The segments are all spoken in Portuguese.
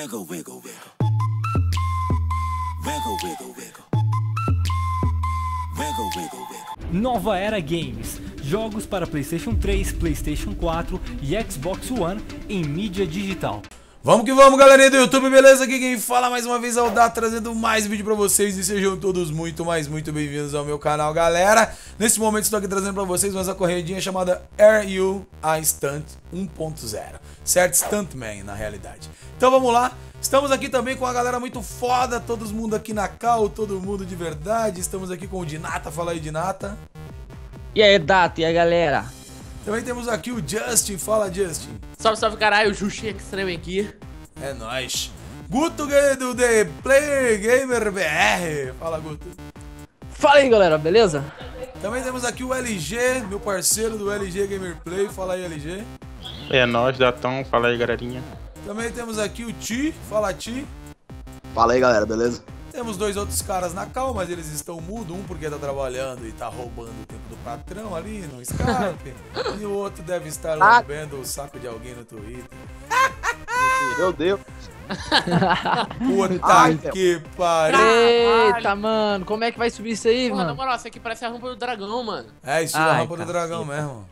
Wiggle, wiggle, wiggle. Wiggle, wiggle, wiggle. Wiggle, wiggle, wiggle. Nova Era Games. Jogos para Playstation 3, Playstation 4 e Xbox One em mídia digital. Vamos que vamos, galerinha do YouTube, beleza? Aqui quem fala mais uma vez é o Dá, trazendo mais vídeo pra vocês. E sejam todos muito bem-vindos ao meu canal, galera. Nesse momento estou aqui trazendo pra vocês uma corridinha chamada Are You a Stunt 1.0. Certo? Stuntman, na realidade. Então vamos lá. Estamos aqui também com a galera muito foda. Todo mundo aqui na cal, todo mundo de verdade. Estamos aqui com o Dinata. Fala aí, Dinata. E aí, Data, e aí, galera? Também temos aqui o Justin, fala Justin. Salve, salve, caralho, o Justin Extreme aqui. É nóis. Guto do ThePlayerGamerBR. Fala, Guto. Fala aí, galera, beleza? Também temos aqui o LG, meu parceiro do LG Gamerplay. Fala aí, LG. É nóis, Datão. Fala aí, galerinha. Também temos aqui o Ti. Fala, Ti. Fala aí, galera, beleza? Temos dois outros caras na cal, mas eles estão mudos. Um porque tá trabalhando e tá roubando o tempo do patrão ali no Skype. E o outro deve estar lambendo o saco de alguém no Twitter. Meu Deus. Puta que pariu. Eita, mano. Como é que vai subir isso aí, mano? Na moral, isso aqui parece a rampa do dragão, mano. É, isso é a rampa do dragão mesmo.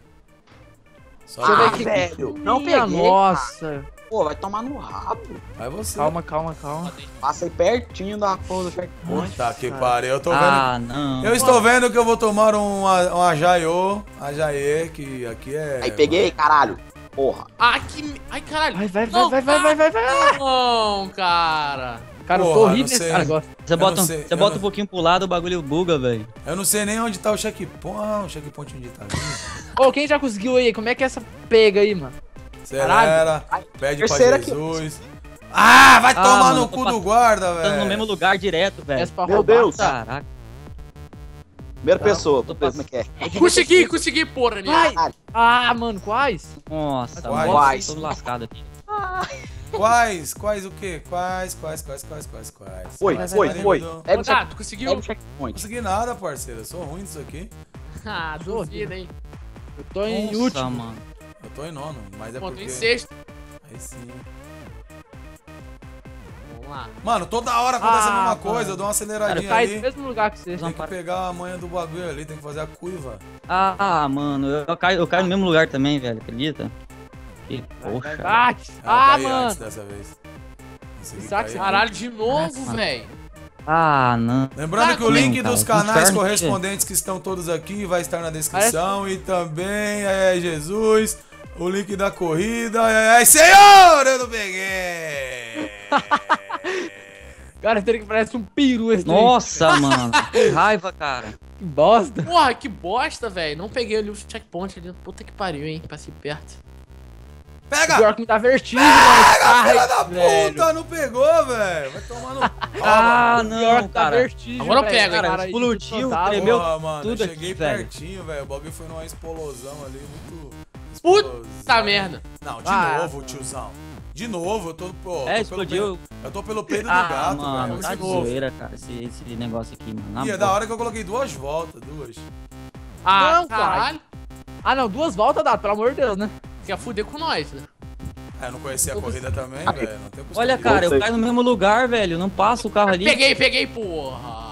Só que velho. Não peguei. Nossa. Pô, vai tomar no rabo. Vai você. Calma, calma, calma. Passei pertinho da porra do checkpoint. Puta que pariu, eu tô vendo. Ah, não. Eu estou vendo que eu vou tomar um ajaiô, ajaê, que aqui é... Aí peguei, caralho. Porra. Ai, que... Ai, caralho. Vai. Não, cara. Cara, porra, eu tô horrível nesse cara agora. Você bota um pouquinho pro lado, o bagulho buga, velho. Eu não sei nem onde tá o checkpoint. Ah, o checkpoint onde tá. Ô, quem já conseguiu aí? Como é que é essa pega aí, mano? Acelera, pede pra Jesus. Ah, vai tomar mano, no cu do guarda, velho. Estamos no mesmo lugar direto, velho. Meu Deus. Caraca. Primeira pessoa, tô pensando que é. Consegui, porra, né? Ah, mano, quais? Nossa, quais? Tô lascado aqui. Quais o quê? Quais? Foi. Contato, conseguiu? Não consegui nada, parceiro. Eu sou ruim disso aqui. Ah, duvido, hein? Eu tô em último, mano. Eu tô em nono, mas é porque... Tô em sexto. Aí sim. Vamos lá. Mano, toda hora acontece a mesma coisa, eu dou uma aceleradinha ali. Tá no mesmo lugar que você. Tem que pegar a manha do bagulho ali, tem que fazer a cuiva. Ah, mano, eu caio no mesmo lugar também, velho, acredita? Que poxa. Mano. Dessa vez. Caralho, de novo, velho. Ah, não. Lembrando que o link dos canais correspondentes que estão todos aqui vai estar na descrição. E também, Jesus... O link da corrida. Ai, senhor! Eu não peguei! Cara, esse trem que parece um peru esse trem. Nossa, mano. Que raiva, cara. Que bosta. Porra, que bosta, velho. Não peguei ali o checkpoint ali. Puta que pariu, hein? Passei perto. Pega! Pior que me dá vertigem, mano. Filha da puta, não pegou, velho. Vai tomar no... não, pior que dá vertigem, agora eu pego, cara. Explodiu, tremeu tudo aqui, velho. Cheguei pertinho, velho. O bagulho foi numa explosão ali, muito... Puta merda. Não, de novo, tiozão. De novo, eu tô... Pô, explodiu. Eu tô pelo peido do gato, mano, velho. Tá de zoeira, cara, esse negócio aqui, mano. E é da hora que eu coloquei duas voltas, duas. Ah, não, caralho. Ah, não, duas voltas dá, pelo amor de Deus, né? Quer fuder com nós, né? É, eu não conhecia a corrida também, velho. Olha, cara, eu caio no mesmo lugar, velho. Não passa o carro ali. Peguei, porra.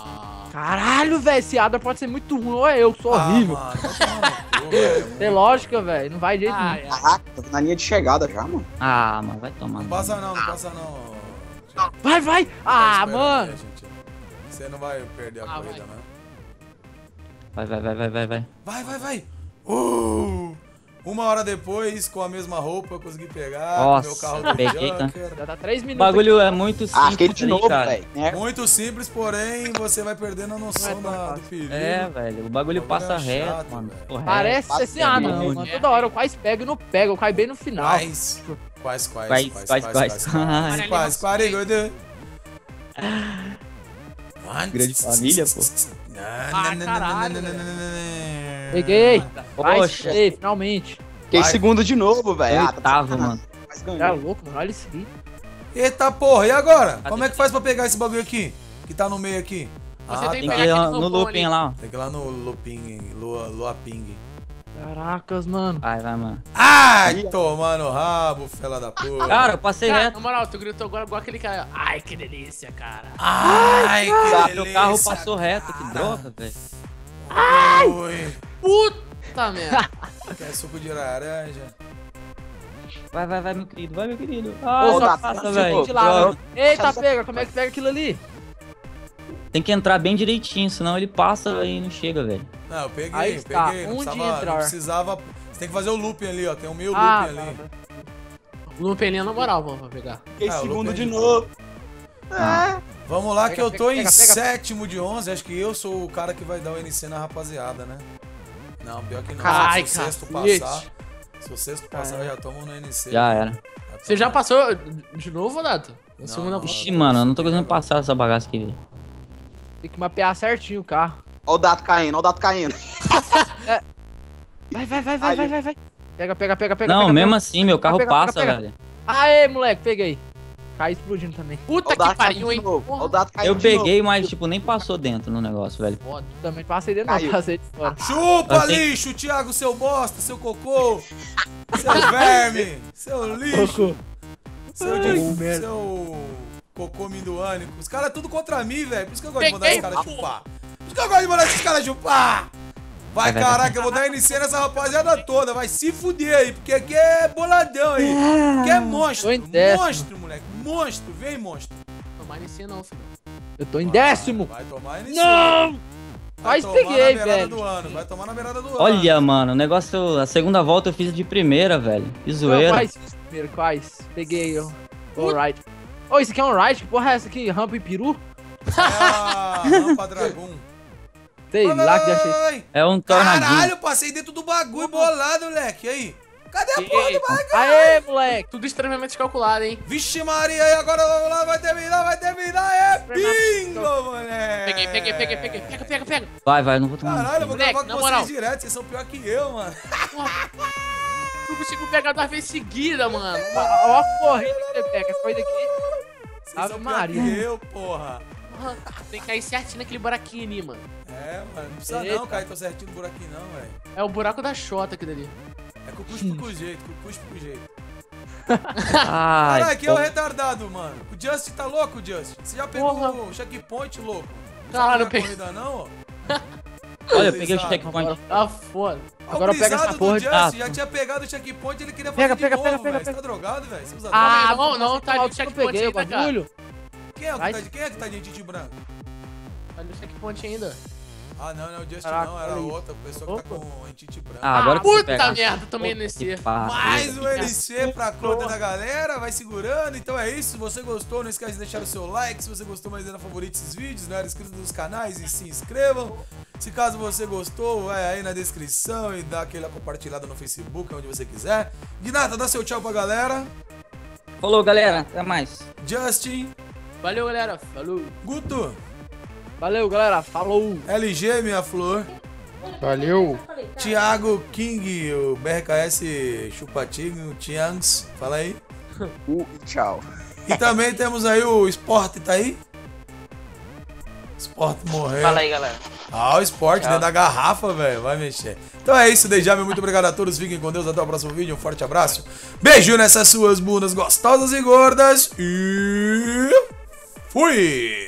Caralho, velho, esse Adra pode ser muito ruim. Ou é eu que sou horrível. Mano, tem lógica, velho. Não vai jeito nenhum. Caraca, tô na linha de chegada já, mano. Ah, mano, vai tomar. Não passa não, não passa não. Vai. Ah, mano. Você não vai perder a corrida, né? Vai. Vai. 1 hora depois, com a mesma roupa, eu consegui pegar. Nossa, meu carro do Joker. Já tá 3 minutos. O bagulho aqui. É muito simples, de novo, cara. Muito simples, porém, você vai perdendo a noção do perigo. É, velho. O bagulho passa reto, chato, mano. Velho. Parece CCA, mano. Toda hora eu quase pego e não pego. Eu caio bem no final. Quase. 42. Grande família, pô. Ah, caralho. Peguei! Poxa! Vai, finalmente! Fiquei segundo de novo, velho! Oitavo, mano! Tá louco, mano! Olha isso aqui! Eita porra! E agora? Como é que faz pra pegar esse bagulho aqui? Que tá no meio aqui? Você tem que ir no looping lá, ó! Tem que ir lá no looping, Caracas, mano. Vai, mano. Ai, tomando rabo, fela da porra. Cara, eu passei reto. Na moral, tu gritou agora igual aquele cara. Ai, que delícia, cara. Ai, que delícia. Meu carro passou reto, que droga, velho. Ai, puta merda. Quer suco de laranja? Vai, meu querido. Vai, meu querido. Ah, só passa, velho. Eita, pega. Como é que pega aquilo ali? Tem que entrar bem direitinho, senão ele passa e não chega, velho. Não, eu peguei, aí está, peguei. Não precisava, Você tem que fazer o looping ali, ó. Tem o meu looping ali. O looping ali é na moral, vamos pegar. Fiquei segundo de novo. Ah. Vamos lá, pega, que eu tô em sétimo de 11. Acho que eu sou o cara que vai dar o NC na rapaziada, né? Não, pior que não. Ai, se o sexto passar, eu já tomo no NC. Já era. Você já passou de novo, Nato? Ixi, mano, eu não tô conseguindo passar essa bagaça aqui, velho. Tem que mapear certinho o carro. Ó o dado caindo, ó o dado caindo. Vai. Pega. Não, mesmo assim, meu carro passa, velho. Aê, moleque, peguei. Cai explodindo também. Puta que pariu, hein? Ó o dado caindo. Eu peguei, mas tipo, nem passou dentro no negócio, velho. Foda, também passei dentro, não, passei de fora. Chupa, lixo, Thiago, seu bosta, seu cocô. Seu verme, seu lixo. Seu... Cocô minduânico. Os caras tudo contra mim, velho. Por isso que eu gosto de mandar esses caras chupar. Por isso que eu gosto de mandar esses caras chupar. Vai, caraca, eu vou dar NC nessa rapaziada toda. Vai se fuder aí, porque aqui é boladão aí. Aqui é monstro. Monstro, moleque. Monstro. Vem, monstro. Não vai tomar NC não, filho. Eu tô em décimo. Vai tomar NC. Não! Mas peguei, velho. Vai tomar na beirada do ano. Olha, mano, o negócio... A segunda volta eu fiz de primeira, velho. Que zoeira. Quais? Peguei, ó. Alright. Ô, isso aqui é um ride? Que porra é essa aqui? Rampa e peru? Ah, rampa dragão. Sei lá que achei. É um tornadinho. Caralho, passei dentro do bagulho bolado, moleque. E aí? Cadê a porra do bagulho? Aê, moleque. Tudo extremamente calculado, hein? Vixe Maria, e agora vamos lá, vai terminar. É bingo, moleque. Peguei. Pega. Vai, não vou tomar. Caralho, eu vou gravar com vocês direto. Vocês são pior que eu, mano. Não consigo pegar 2 vezes seguida, mano. Ó a corrida que você pega. Essa corrida aqui... Ave Maria. Eu, porra. Mano, tem que cair certinho naquele buraquinho ali, mano. É, mano. Não precisa não cair tão certinho no buraquinho, não, velho. É o buraco da chota aqui dali. É cuspe pro jeito. Caralho, aqui é o retardado, mano. O Justin tá louco, Justin. Você já pegou o checkpoint, louco? Caralho, não peguei. Não, olha, eu peguei o checkpoint. Tá foda. Agora eu pego essa porra de Justin já tinha pegado o checkpoint, ele queria fazer de novo, velho. Você tá drogado, velho? Ah, não, tá de checkpoint ainda, cara. Quem é que tá de tite branco? Tá de checkpoint ainda. Ah, não, o Justin não, era outra pessoa que tá com entite branca. Ah, agora puta merda, tomei NC. Mais um NC pra conta da galera, vai segurando. Então é isso, se você gostou, não esquece de deixar o seu like. Se você gostou, mas ainda favorite esses vídeos, não era inscrito nos canais, e se inscrevam. Se caso você gostou, vai aí na descrição e dá aquela compartilhada no Facebook, onde você quiser. Guinata, dá seu tchau pra galera. Falou, galera, até mais. Justin. Valeu, galera, falou. Guto. Valeu, galera. Falou. LG, minha flor. Valeu. Thiago King, o BRKS Chupatinho, Tiangs. Fala aí. Tchau. E também temos aí o Sport, tá aí? Sport morreu. Fala aí, galera. Ah, o Sport dentro da garrafa, velho. Vai mexer. Então é isso, Dejamin. Muito obrigado a todos. Fiquem com Deus. Até o próximo vídeo. Um forte abraço. Beijo nessas suas bundas gostosas e gordas. E... Fui!